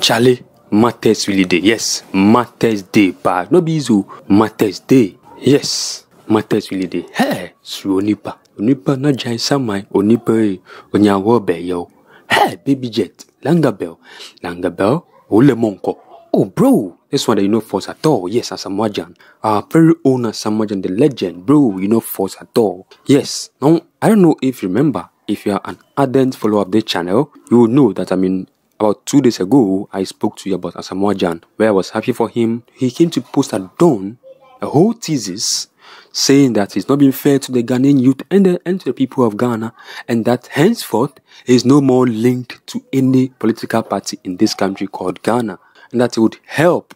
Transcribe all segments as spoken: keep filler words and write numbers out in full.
Charlie, Martes really day. Yes, Martes day, but no be easy. Martes day. Yes, Martes really day. Hey, Sronipa, Onipa na jai samai, Onipa onyawo be yo. Hey, baby jet, Langabell, Langabell, Ole Monko. Oh, bro, this one that you know false at all. Yes, Asamoah Gyan. Our very own Asamoah Gyan, the legend, bro, you know false at all. Yes, now, I don't know if you remember, if you are an ardent follower of this channel, you will know that, I mean, about two days ago, I spoke to you about Asamoah Gyan, where I was happy for him. He came to post at dawn a whole thesis saying that it's not been fair to the Ghanaian youth and the, and to the people of Ghana, and that henceforth, he is no more linked to any political party in this country called Ghana. And that it would help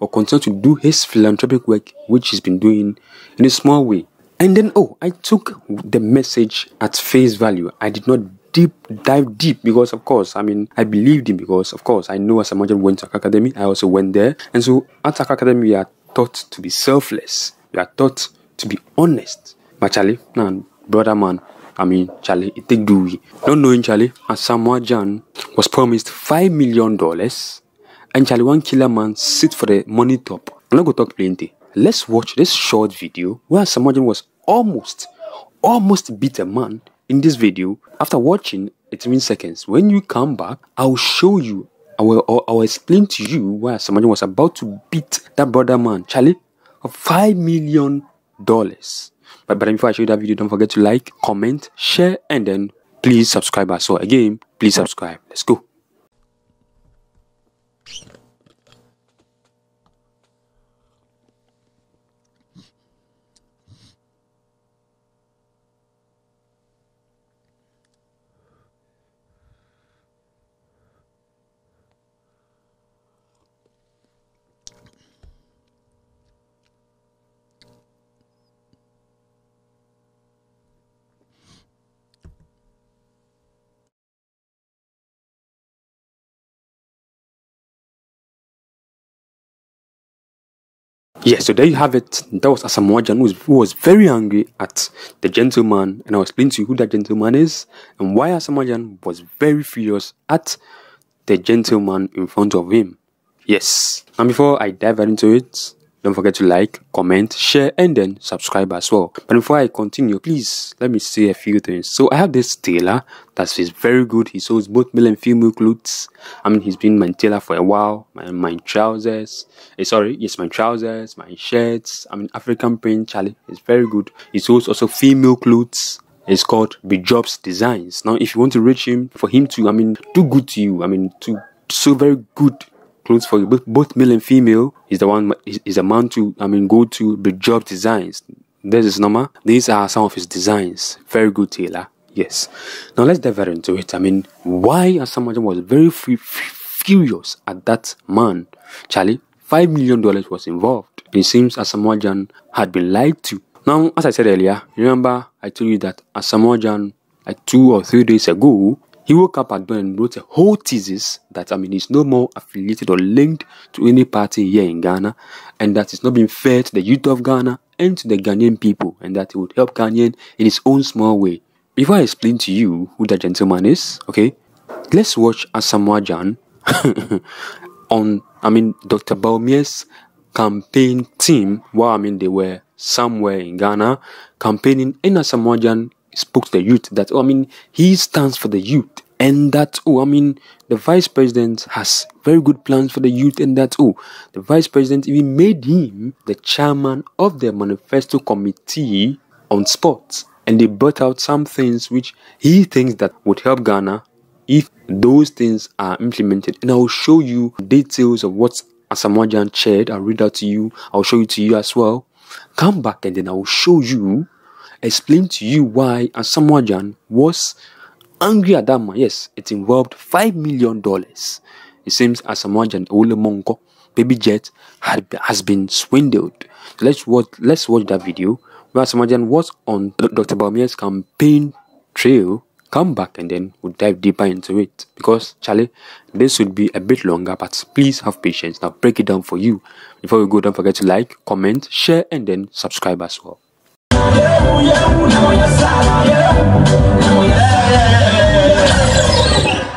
or continue to do his philanthropic work, which he's been doing in a small way. And then, oh, I took the message at face value. I did not deep dive deep because, of course, I mean, I believed him because, of course, I know Asamoah Gyan went to Accra Academy. I also went there. And so at Accra Academy, we are taught to be selfless. We are taught to be honest. But Charlie, man, brother man, I mean, Charlie, it take do we. Not knowing, Charlie, Asamoah Gyan was promised five million dollars. And Charlie, one killer man sit for the money top. I'm not going to talk plenty. Let's watch this short video where Asamoah Gyan was almost, almost beat a man in this video. After watching eighteen seconds, when you come back, I'll show you, I will, or I'll explain to you why Asamoah Gyan was about to beat that brother man, Charlie, of five million dollars. But, but before I show you that video, don't forget to like, comment, share, and then please subscribe as well. Again, please subscribe. Let's go. Yeah, so there you have it. That was Asamoah Gyan, who was, who was very angry at the gentleman. And I'll explain to you who that gentleman is and why Asamoah Gyan was very furious at the gentleman in front of him. Yes. And before I dive into it, don't forget to like, comment, share, and then subscribe as well. But before I continue, please, let me say a few things. So I have this tailor that is very good. He sells both male and female clothes. I mean, he's been my tailor for a while. My, my trousers. Eh, sorry, yes, my trousers, my shirts. I mean, African print, Charlie. It's very good. He sells also female clothes. It's called Bjobs Designs. Now, if you want to reach him, for him to, I mean, do good to you. I mean, to so very good clothes for you, both, both male and female, is the one is, is a man to I mean go to Bjobs Designs. This is number. These are some of his designs. Very good tailor. Yes. Now let's dive into it. I mean, why Asamoah Gyan was very free, furious at that man, Charlie? Five million dollars was involved. It seems Asamoah Gyan had been lied to. Now, as I said earlier, remember I told you that Asamoah Gyan, like two or three days ago, he woke up at dawn and wrote a whole thesis that, I mean, he's no more affiliated or linked to any party here in Ghana, and that it's not been fair to the youth of Ghana and to the Ghanaian people, and that it would help Ghanaian in its own small way. Before I explain to you who that gentleman is, okay, let's watch Asamoah Gyan on, I mean, Doctor Baume's campaign team while, I mean, they were somewhere in Ghana campaigning, in Asamoah Gyan spoke to the youth that, oh, I mean, he stands for the youth, and that, oh, I mean, the vice president has very good plans for the youth, and that, oh, the vice president even made him the chairman of the manifesto committee on sports, and they brought out some things which he thinks that would help Ghana if those things are implemented. And I will show you details of what Asamoah Gyan shared. I'll read out to you. I'll show it to you as well. Come back and then I will show you, explain to you why Asamoah Gyan was angry at that man. Yes, it involved five million dollars. It seems Asamoah Gyan, Ole Monko, Baby Jet had, has been swindled. So let's watch, let's watch that video where Asamoah Gyan was on Doctor Baume's campaign trail. Come back and then we'll dive deeper into it. Because, Charlie, this would be a bit longer, but please have patience. Now, break it down for you. Before we go, don't forget to like, comment, share, and then subscribe as well. Yeah. Yeah. Yeah.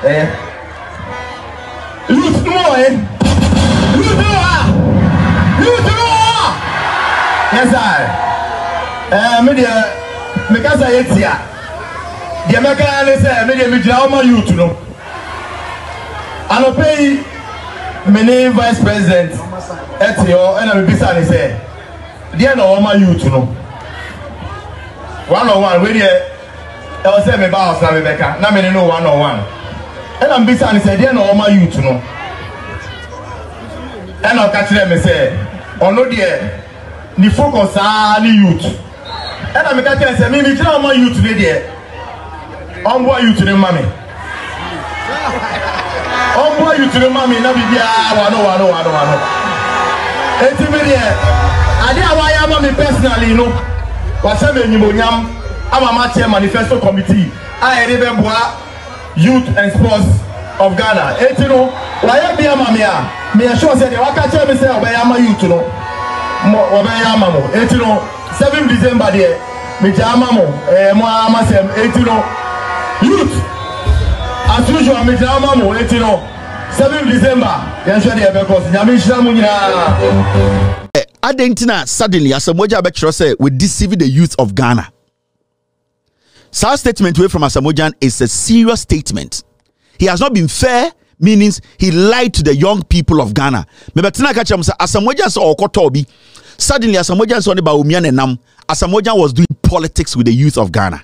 Yeah. Yeah. going. You do it. You do it. Yes, I. Media. Because I hate here. The American say media media how much you to know. I no pay. Many vice president. At your and I be busy say. They are no how much you to know. One on one. We there. I was saying me boss na me beka. Na me no one on one. And I'm busy and say they are no how much you to know. And I catch them and say, "Oh no, dear, the focus on the youth." And I catch them and say, "Me, me, tell my youth today, dear. I'm boy youth today, mommy. I'm boy youth today, mommy. Now be dear, I know, I know, I know, I know. And to me, dear, I did why I'm mommy personally, you know. But some of you know, I'm a match manifesto committee. I remember youth and sports of Ghana. And you know, why be a mommy? Me sure say they walk catch me say obeyama youth no obeyama mo eti no seven December there me jama mo eh mo ama sem eti no youth as usual me jama mo eti no seven December yan sure dey be cause nyame hira mo nyina adentina suddenly Asamoah be kero say we deceive the youth of Ghana. Such statement away from Asamoah is a serious statement. He has not been fair. Meanings he lied to the young people of Ghana. Maybe Tina catch him say Asamoah so okotobi. Suddenly Asamoah so ne ba omian enam. Asamoah was doing politics with the youth of Ghana.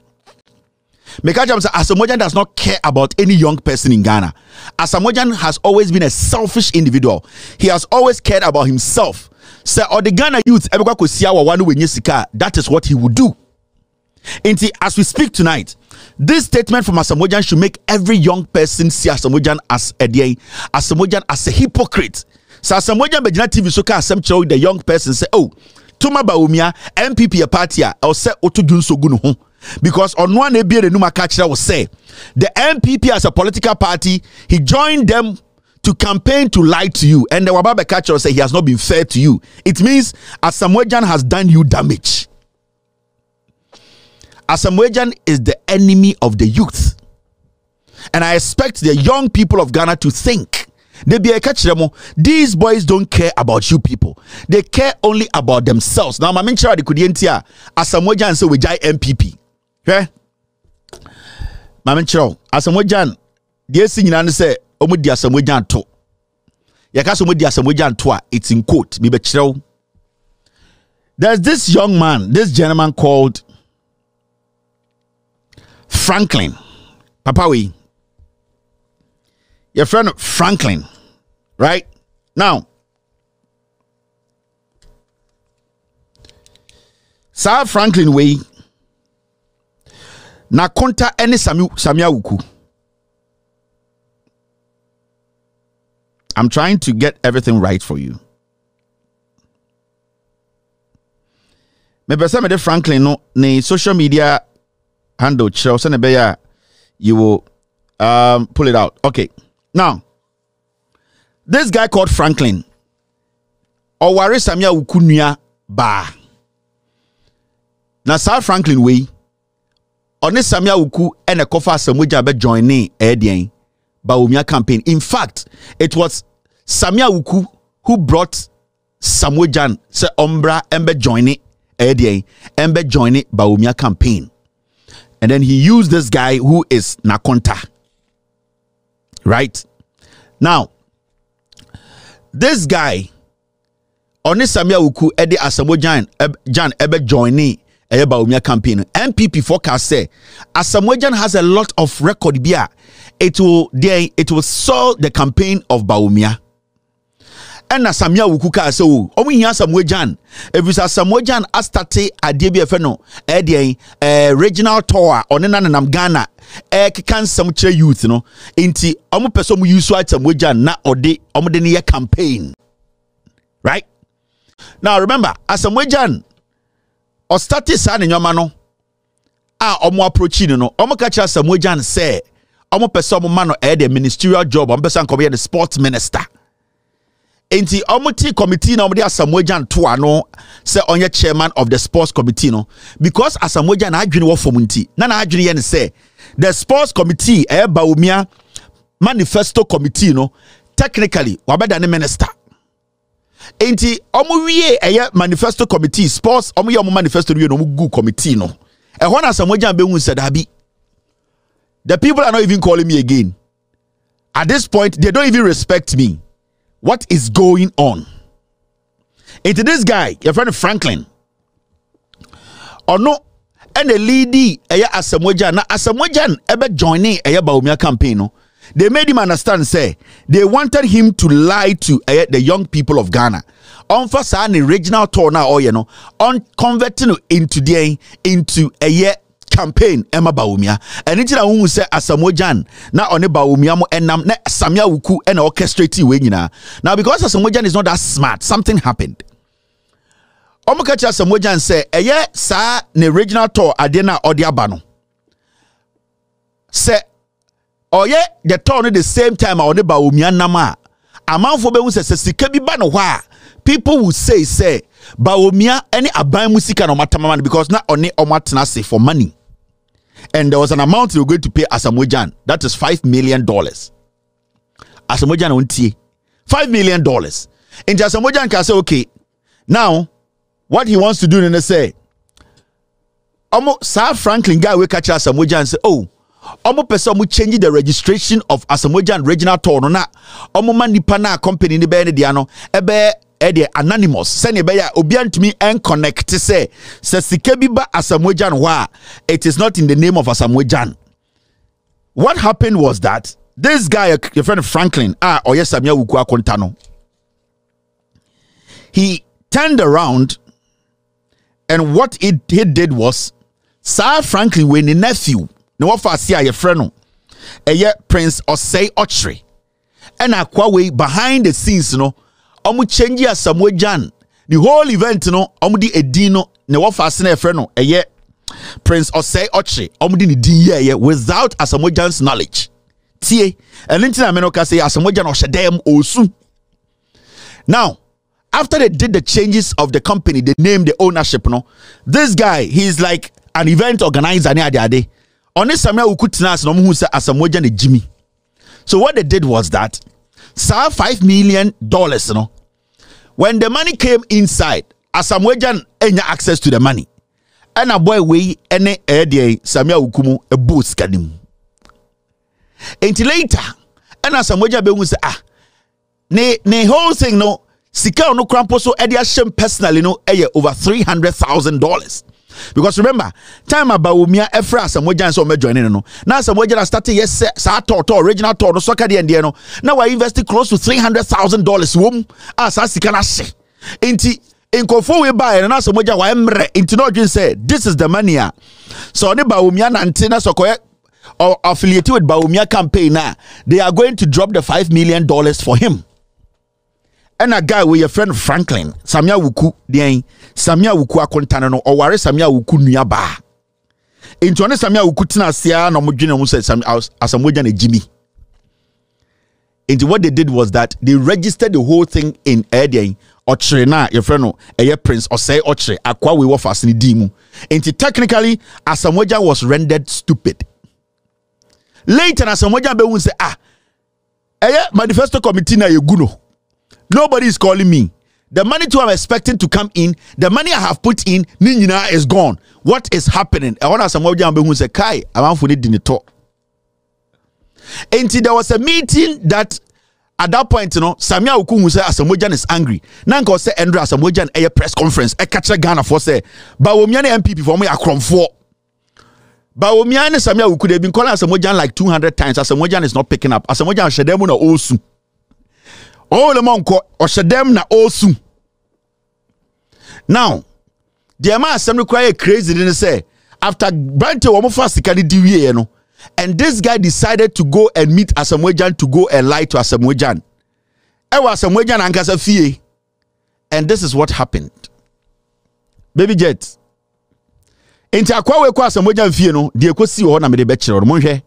Me catch him say Asamoah does not care about any young person in Ghana. Asamoah has always been a selfish individual. He has always cared about himself. Say or the Ghana youth ebekwa kosia wa wanu wenye sika. That is what he would do. Inti, as we speak tonight, this statement from Asamoah should make every young person see Asamoah as a dear, Asamoah as a hypocrite. So Asamoah Bejina T V so can show the young person say, "Oh, Tuma Baumia M P P a party or say Otudun Sogunu." Because on one day the Numa Kachira will say the M P P as a political party, he joined them to campaign to lie to you, and the Wababa Kachira will say he has not been fair to you. It means Asamoah has done you damage. Asamoah is the enemy of the youth. And I expect the young people of Ghana to think. They be a catch them. These boys don't care about you people. They care only about themselves. Now, my main chair, they could enter Asamoah and say, we jai M P P. Okay? My main chair, Asamoah, they sing in and say, Omudi Asamoah to. Yakas Omudi Asamoah to. It's in quote. There's this young man, this gentleman called Franklin, Papawi, your friend Franklin, right? Now, Sir Franklin way na konta ene Samia Wuku. I'm trying to get everything right for you. Me person me de Franklin no ne social media handle Chelsea, you will um, pull it out. Okay. Now, this guy called Franklin. Oware Samia Wukunia Ba. Now, Sir Franklin we on Samia Wuku and a kofa Asamoah be joining Edien Baumia campaign. In fact, it was Samia Wuku who brought Asamoah se Ombra and be joining Edien and be joining Baumia campaign. And then he used this guy who is Nakonta. Right? Now, this guy, Oni Samia Wuku, Edi Asamoah Jan Ebe joining Ebe Baumia campaign. M P P forecast say Asamoah Jan has a lot of record beer. It will they it will solve the campaign of Baumia. And Samia Wuku ka say o omo hia Asamoah Jan if is Asamoah Jan astate ade bi efe no e dey eh regional tour on nanam Ghana eh kan some chere youth no enti omo person mu use Asamoah Jan na ode omo de ne campaign. Right? Now remember Asamoah Jan o start san nyoma no a omo approach ni no omo ka chere Asamoah Jan say omo person mu ma no eh the ministerial job omo person come here the sports minister. Inti omuti committee na omudi Asamoah Jan to ano say onye chairman of the sports committee no because Asamoah Jan adwene wo form nti na na adwene ye ne say the sports committee e Baumia manifesto committee no technically wabeda ne minister enti omo wie eye manifesto committee sports omo ye omo manifesto wie no go committee no e ho na samogya be hu sadabi. The people are not even calling me again. At this point, they don't even respect me. What is going on? Into this guy, your friend Franklin. Or no, and the lady, aya Asamoah, na Asamoah, ever joining aya Bawumia campaign. No, they made him understand. Say they wanted him to lie to aya the young people of Ghana. On first, an regional tour now, or you know, on converting into the into aya campaign Emma Bawumia and it's na who say Asamoah Gyan na one Bawumia mo enam na Samia Wuku and orchestrating we nyina now because Asamoah Gyan is not that smart. Something happened. Omo catch Asamoah Gyan say eye sa ne regional tour ade na odi aba no say oye the tour no the same time one Bawumia nam a amanfo be hu say sika bi ba no ho a people will say say Bawumia any aban musika no matamama because na one omatena say for money. And there was an amount they were going to pay Asamoah Gyan. That is five million dollars. Asamoah Gyan won't tie. five million dollars. And Asamoah Gyan can say, okay, now, what he wants to do, then they say, Omo, Sir Franklin guy will catch Asamoah Gyan and say, oh, Omo person will change the registration of Asamoah Gyan regional tour. No, na, Omo man nipa na company ni be ni diano. Ebe, ebe, anonymous. Seni be ya, obian to me and connect to say, Sesikebiba Asamoah Gyan wa, it is not in the name of Asamoah Gyan. What happened was that this guy, your friend Franklin, ah, or yes, Samia Wuku Akontano, he turned around and what it, he did was, Sir Franklin, when the nephew, no one for see your friend, and yet Prince Osei Ochre, and I quaway behind the scenes, you know. Omu change Asamoah Gyan. The whole event, no, omu di edino ne wafasine freno. Eye Prince Osei Ochre. Omu di ni diye ye without Asamoah Gyan's knowledge. Tie. And then I meno kase Asamoah Gyan oshedem osu. Now, after they did the changes of the company, they named the ownership. No, this guy he is like an event organizer ne ade ade. Oni Samuel ukutinas no muhu se Asamoah Gyan ne Jimmy. So what they did was that. Sir, five million dollars, you know. When the money came inside, Asamoah Gyan any access to the money. And a boy we any idea Samia Ukumu a boost kadim. Until later, and Asamoah Gyan be say ah, ne ne whole thing no. Sika no kramposo edia shem personally no eye over three hundred thousand dollars. Because remember, time about Bawumia Efra Asamoah Gyan so me joining no. Now Asamoah Gyan started yes sa to to original to no soccer the end no. Now we invested close to three hundred thousand dollars. Wom as asika na she. Inti inkofo we buy na Asamoah Gyan wa emre. Inti no dream say this is the money. So ne Bawumia na nti na sokoye or affiliated with Bawumia campaign now. They are going to drop the five million dollars for him. And a guy with your friend Franklin, Samia Wuku, the Samia Wuku Akontano, or Ware Samia Wuku Nyaba. In Tony Samia Wukutina Sia, no Mujina Musa, Asamoah Gyan Jimmy. And what they did was that they registered the whole thing in Edia, Ochre na, your friend, Eye Prince Osei Ochre, Akwa we were fasting Dimu. And technically, Asamoah Gyan was rendered stupid. Later, Asamoah Gyan Bewun say, ah, Eye Manifesto Committee na Yeguno. Nobody is calling me. The money too I'm expecting to come in, the money I have put in, Ninina is gone. What is happening? I want to Asamoah Gyan who say, Kai, I want for it talk. And there was a meeting that at that point, you know, Samia Ukun who said Asamoah Gyan is angry. Nanko say Andrew Asamoah Gyan a press conference. I catch a Ghana for say, but we M P P for me are from four. But we Samia Ukun they've been calling Asamoah Gyan like two hundred times. Asamoah Gyan is not picking up. Asamoah Gyan Shedemu na Osu. Oh, the monk or shadem na osu. Now, the man some require crazy didn't say after Brandt Womo fast can you know. And this guy decided to go and meet Asamoah Gyan to go and lie to Asamoah Gyan. Ewa Asamoah Gyan ankasa fie. And this is what happened. Baby jet. Inti akwa we kwa Asamoah Gyan fie no, de ko si ho na me de be kire mo hwe.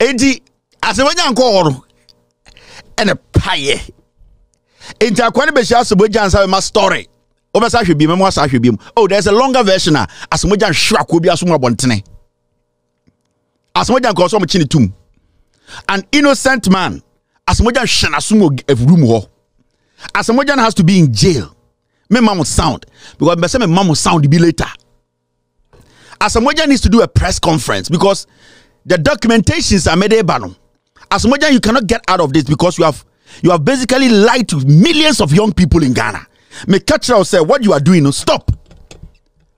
Enti asebanya nko horo ene paye. Enti akwani be shia asebanya nsa ma story. Obesa hwe bi me mo asa hwe bi mu. Oh, there's a longer version a asebanya hwa ko bi asomo abontene. Asebanya nko so mo chini tum. An innocent man asebanya hwe na somo efurum ho. Asebanya has to be in jail. Me mama sound because me say me mama sound be later. Asamoah needs to do a press conference because the documentations are made able. Asamoah, you cannot get out of this because you have you have basically lied to millions of young people in Ghana. Me catch you say what you are doing, no stop.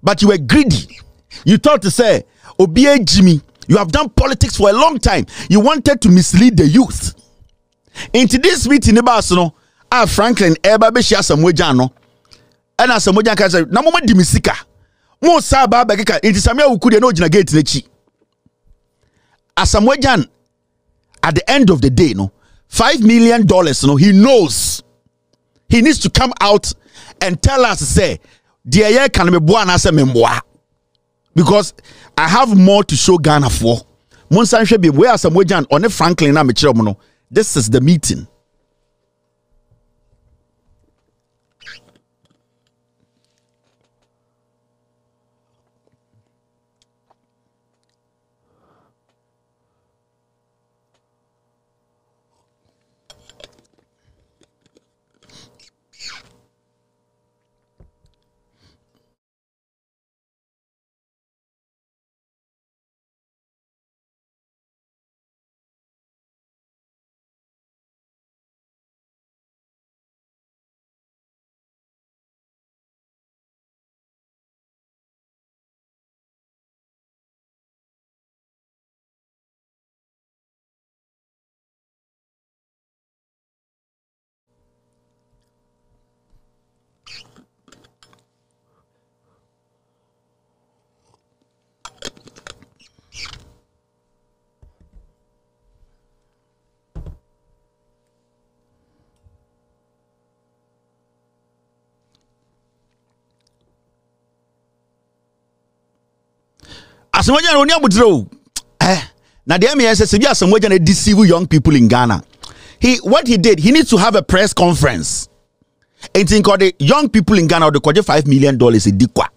But you were greedy. You thought to say Obie Jimmy. You have done politics for a long time. You wanted to mislead the youth. Into this meeting, Nebasno, ah Franklin, Eba Beshia Asamoah no. And as a moja can say, na moment dimisika. Mo saba bagika inti samia ukude no jina gate nechi. As a mojan at the end of the day, no, five million dollars, no, he knows. He needs to come out and tell us, say, dear can me buana se memoir. Because I have more to show Ghana for. Monsan Shebi, where as a mojan on a Franklin na mechiromono. This is the meeting. Asamoah oni abudro eh na dem e say bi Asamoah na deceive young people in Ghana. He what he did, he needs to have a press conference. It's in the young people in Ghana the kwaje five million dollars e dikwa.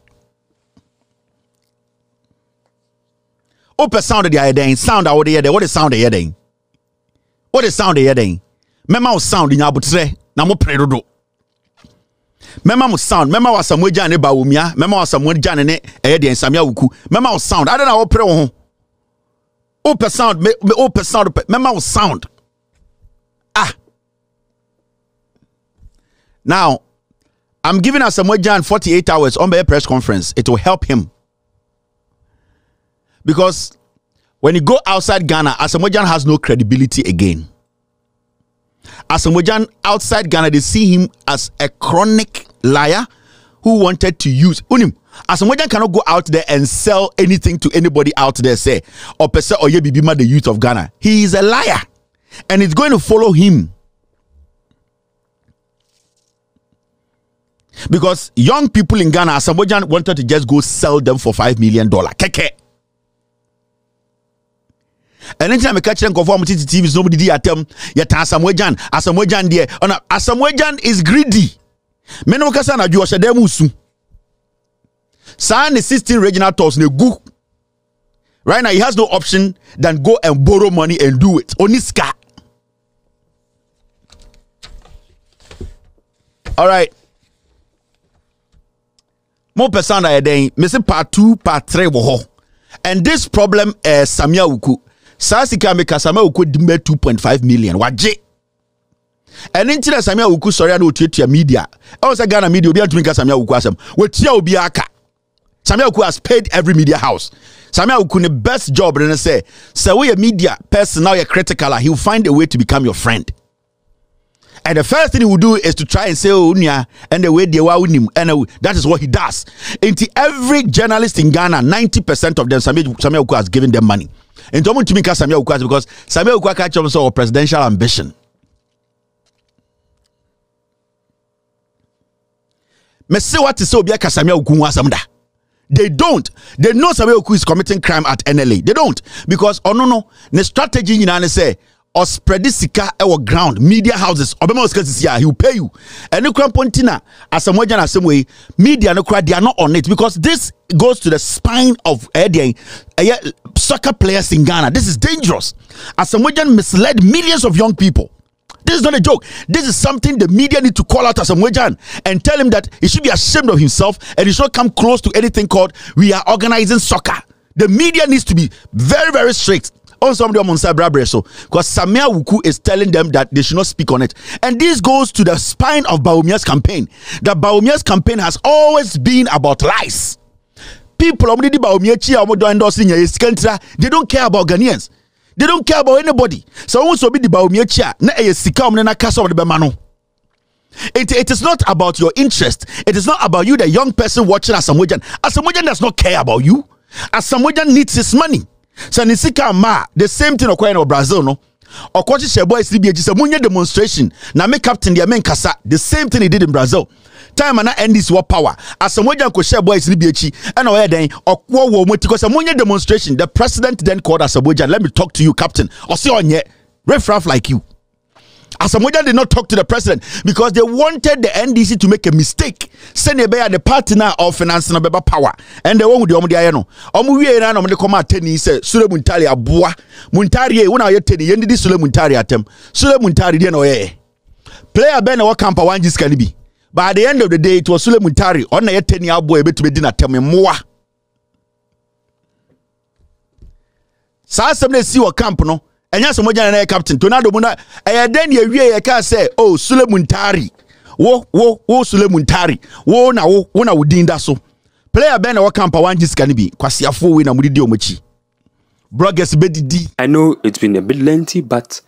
Open sound the heading sound out there what the sound the heading. What the sound the heading. Mema sound in abutre na mo predodo. Mema mo sound, mema wa Asamoah ne bawumia, mema wa Asamoah ne eh de ensamia wuku. Mema wo sound, I don't know opre wo ho. Ope sound, me ope sound, mema wo sound. Ah. Now, I'm giving Asamoah forty-eight hours on the press conference. It will help him. Because when you go outside Ghana, Asamoah has no credibility again. Asamoah outside Ghana, they see him as a chronic liar who wanted to use unim. Asamoah cannot go out there and sell anything to anybody out there. Say or person or yebibima the youth of Ghana. He is a liar, and it's going to follow him because young people in Ghana, Asamoah wanted to just go sell them for five million dollar. Keke. And anytime I catch them conformity to T V, nobody did tell them. Yet Asamoah Gyan, Asamoah Gyan there. And Asamoah Gyan is greedy. Men who can't do what they do. Sign the sixteen regional tours. Ne go. Right now, he has no option than go and borrow money and do it. Oniska. All right. More person are there. Missing part two, part three. And this problem is Samia Wuku. Sasika mekasama uko dimbe two point five million waje and intira Samia uko sorry na otuetua media e wose Ghana media obi atumi kasamia uko asem wetia obi aka Samia uko has paid every media house. Samia uko the best job they say say we a media person now you're critical, he will find a way to become your friend, and the first thing he will do is to try and say oh nia and the way they wa unim and that is what he does. Into every journalist in Ghana ninety percent of them Samia uko has given them money. And to me, Samia Ukwa, because Samia Ukwa catch him so presidential ambition. Me say what is so be Samia Ukwa samda. They don't. They know Sabeoku is committing crime at N L A. They don't. Because, oh no, no. The strategy, you know, they say, or spread this sika our ground, media houses, or he will pay you. And you can point in as some way, as some way, media, they are not on it. Because this goes to the spine of soccer players in Ghana. This is dangerous. As some way, misled millions of young people. This is not a joke. This is something the media need to call out Asamoah and tell him that he should be ashamed of himself and he should not come close to anything called we are organizing soccer. The media needs to be very, very strict on somebody on Brabraso because Samia Wuku is telling them that they should not speak on it. And this goes to the spine of Bawumia's campaign. That Bawumia's campaign has always been about lies. People, they don't care about Ghanaians. They don't care about anybody. So also be the baumiecha. Na e sika omnena kasa of the bemano. It it is not about your interest. It is not about you, the young person watching Asamoah. Asamoah does not care about you. Asamoah needs his money. So ni sika ma the same thing occurring in Brazil no. Okochi Sheboy C B G Samunya demonstration. Na make captain the men kasa. The same thing he did in Brazil. Time and end this war power. As Samuja Kosheboy is Libiachi, and away then, or Kuo Motiko Samuja demonstration. The president then called Asamoah, let me talk to you, Captain. Or see on ye, riffraff like you. Asamoah did not talk to the president because they wanted the N D C to make a mistake. Senebe the partner of finance and beba power. And the one with the Omudi Ayano. Omuwe and Omudi Koma Teni said, Sule Muntari Abua. Muntari, when I teni, yendi Sule Muntari atem. Sule Muntari, then away. Player Ben or Campa Wanjis Calibi. By the end of the day, it was Sule Muntari. On a ten year boy, bet to be dinner. Tell me more. Sasa mne si wa camp no. Enya somoja na captain. Tonado muna. Aya den ye wye ye ka say. Oh, Sule Muntari. Wo wo wo Sule Muntari. Wo na wo wo na udinda so. Player ben wa camp awanji skanibi. Kwa siafo we na mudidi omechi. Bloggers be didi. I know it's been a bit lengthy, but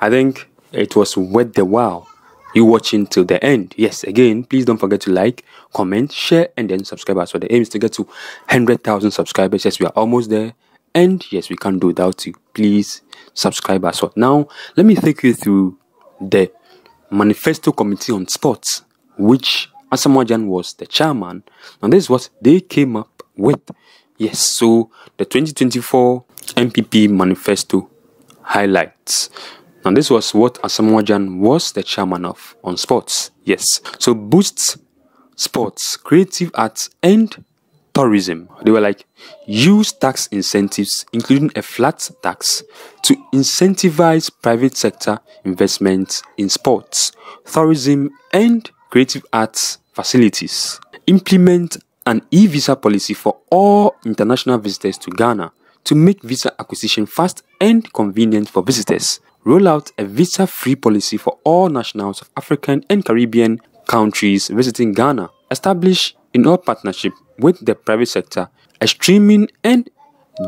I think it was worth the while. You watching till the end. Yes, again, please don't forget to like, comment, share, and then subscribe as well. The aim is to get to one hundred thousand subscribers. Yes, we are almost there. And yes, we can't do without you. Please subscribe as well. Now, let me take you through the Manifesto Committee on Sports, which Asamoah Gyan was the chairman. Now, this is what they came up with. Yes, so the twenty twenty-four M P P Manifesto highlights. Now, this was what Asamoah Gyan was the chairman of on sports. Yes. So, boosts sports, creative arts, and tourism. They were like, use tax incentives, including a flat tax, to incentivize private sector investment in sports, tourism, and creative arts facilities. Implement an e-visa policy for all international visitors to Ghana to make visa acquisition fast and convenient for visitors. Roll out a visa-free policy for all nationals of African and Caribbean countries visiting Ghana. Establish, in all partnership with the private sector, a streaming and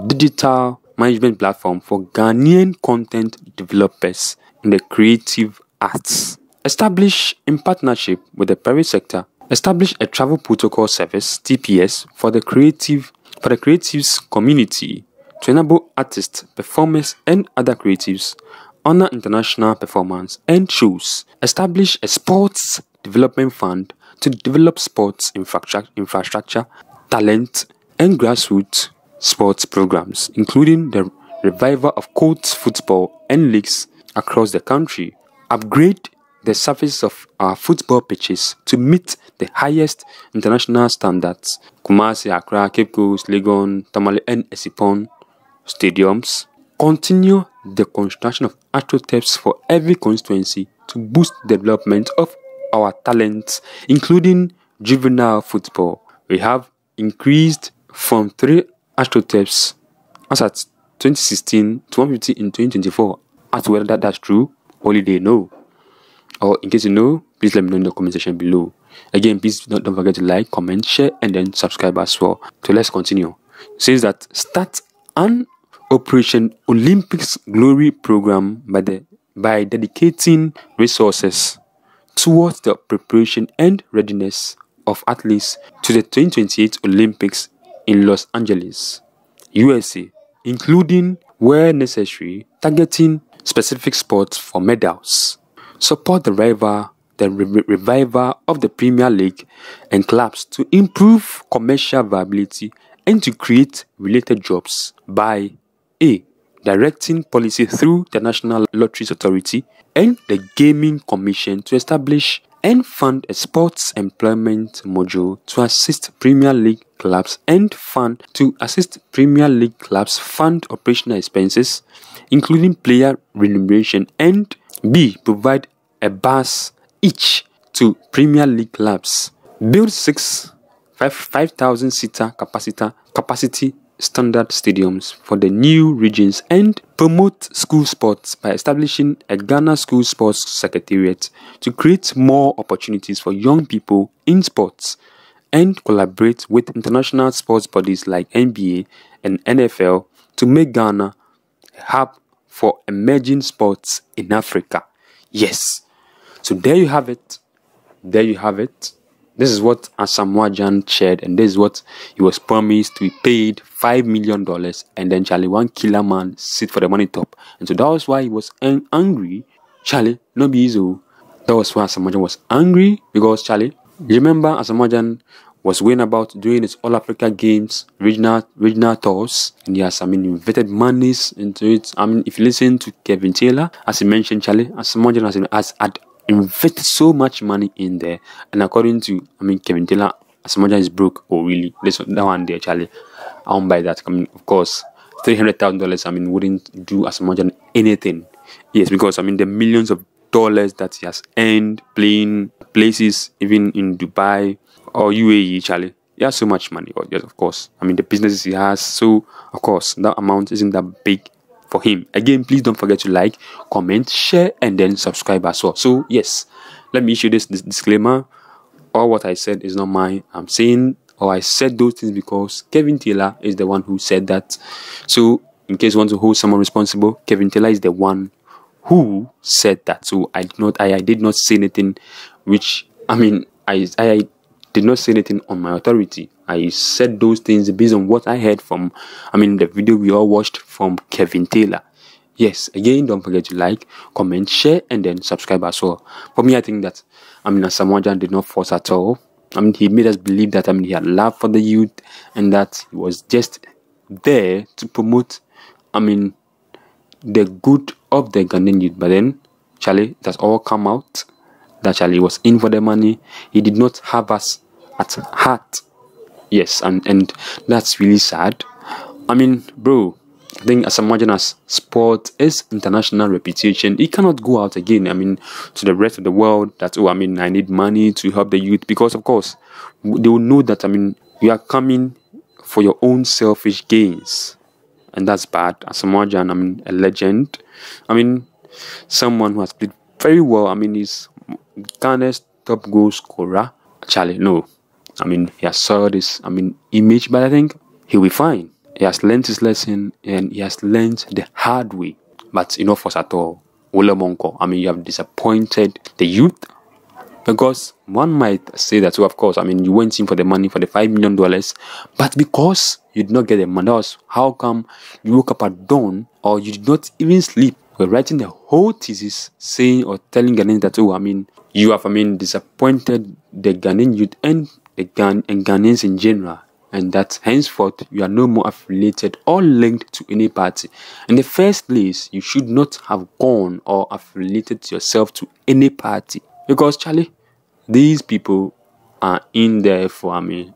digital management platform for Ghanaian content developers in the creative arts. Establish, in partnership with the private sector, establish a travel protocol service (T P S) for the creative for the creatives community to enable artists, performers, and other creatives. Honor international performance and shows. Establish a sports development fund to develop sports infra infrastructure, talent, and grassroots sports programs, including the revival of court football and leagues across the country. Upgrade the surface of our football pitches to meet the highest international standards. Kumasi, Accra, Cape Coast, Legon, Tamale, and Esipon stadiums. Continue the construction of AstroTurfs for every constituency to boost development of our talents, including juvenile football. We have increased from three AstroTurfs as at twenty sixteen to one hundred fifty in twenty twenty-four. As to whether that, that's true, holiday no. Or in case you know, please let me know in the comment section below. Again, please don't, don't forget to like, comment, share, and then subscribe as well. So let's continue. It says that start an Operation Olympics Glory program by the by dedicating resources towards the preparation and readiness of athletes to the twenty twenty-eight Olympics in Los Angeles, U S A, including where necessary targeting specific sports for medals. Support the rival the re revival of the Premier League and clubs to improve commercial viability and to create related jobs by A. Directing policy through the National Lotteries Authority and the Gaming Commission to establish and fund a sports employment module to assist Premier League clubs and fund to assist Premier League clubs fund operational expenses, including player remuneration, and B. Provide a bus each to Premier League clubs. Build six five thousand-seater capacity, capacity standard stadiums for the new regions and promote school sports by establishing a Ghana School Sports Secretariat to create more opportunities for young people in sports and collaborate with international sports bodies like N B A and N F L to make Ghana a hub for emerging sports in Africa. Yes. So there you have it. There you have it. This is what Asamoah Gyan shared, and this is what he was promised to be paid five million dollars, and then Charlie, one killer man sit for the money top. And so that was why he was angry. Charlie, no be easy. That was why Asamoah Gyan was angry, because Charlie, you remember Asamoah Gyan was going about doing his All-Africa Games, regional regional tours, and yes, I mean, invited monies into it. I mean, if you listen to Kevin Taylor, as he mentioned, Charlie, Asamoah Gyan has, has had invested so much money in there, and according to I mean Kevin Taylor, Asamoah Gyan is broke. Oh really? This that one there, Charlie. I won't buy that. I mean, of course, three hundred thousand dollars I mean wouldn't do Asamoah Gyan anything. Yes, because I mean the millions of dollars that he has earned playing places even in Dubai or U A E, Charlie. He has so much money. Oh, yes, of course. I mean the businesses he has, so of course that amount isn't that big for him. Again, please don't forget to like, comment, share, and then subscribe as well. So yes, let me issue this, this disclaimer. All what I said is not mine. I'm saying, or I said those things because Kevin Taylor is the one who said that. So in case you want to hold someone responsible, Kevin Taylor is the one who said that. So I did not I, I did not say anything which I mean I, I did not say anything on my authority. I said those things based on what I heard from, I mean, the video we all watched from Kevin Taylor. Yes, again, don't forget to like, comment, share, and then subscribe as well. For me, I think that, I mean, Asamoah Gyan did not force at all. I mean, he made us believe that, I mean, he had love for the youth and that he was just there to promote, I mean, the good of the Ghanaian youth. But then, Charlie, that's all come out. That Charlie was in for the money. He did not have us at heart. Yes, and, and that's really sad. I mean, bro, I think Asamoah Gyan has spoiled his international reputation. He cannot go out again, I mean, to the rest of the world that, oh, I mean, I need money to help the youth. Because, of course, they will know that, I mean, you are coming for your own selfish gains. And that's bad. Asamoah Gyan, I mean, a legend. I mean, someone who has played very well. I mean, he's Ghana's top goal scorer. Charlie, no. I mean, he has saw this, I mean, image, but I think he'll be fine. He has learned his lesson, and he has learned the hard way. But enough for us at all. Ole Monko, I mean, you have disappointed the youth. Because one might say that, well, of course, I mean, you went in for the money, for the five million dollars. But because you did not get the money, how come you woke up at dawn, or you did not even sleep? We're writing the whole thesis saying or telling Ghanaians that, oh, I mean, you have, I mean, disappointed the Ghanaian youth and the Ghan and Ghanaians in general, and that henceforth you are no more affiliated or linked to any party. In the first place, you should not have gone or affiliated yourself to any party, because Charlie, these people are in there for, I mean,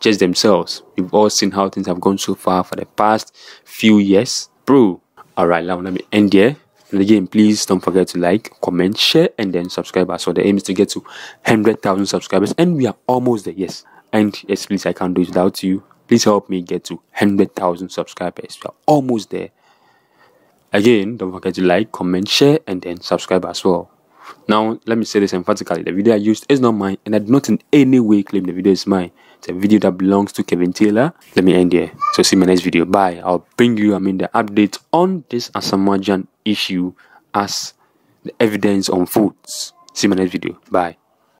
just themselves. We've all seen how things have gone so far for the past few years, bro. Alright, now let me end here. And again, please don't forget to like, comment, share, and then subscribe as well. The aim is to get to one hundred thousand subscribers, and we are almost there, yes. And yes, please, I can't do it without you. Please help me get to one hundred thousand subscribers. We are almost there. Again, don't forget to like, comment, share, and then subscribe as well. Now, let me say this emphatically. The video I used is not mine, and I do not in any way claim the video is mine. It's a video that belongs to Kevin Taylor. Let me end here. So see my next video. Bye. I'll bring you, I mean, the update on this Asamoah Gyan issue as the evidence unfolds. See my next video. Bye.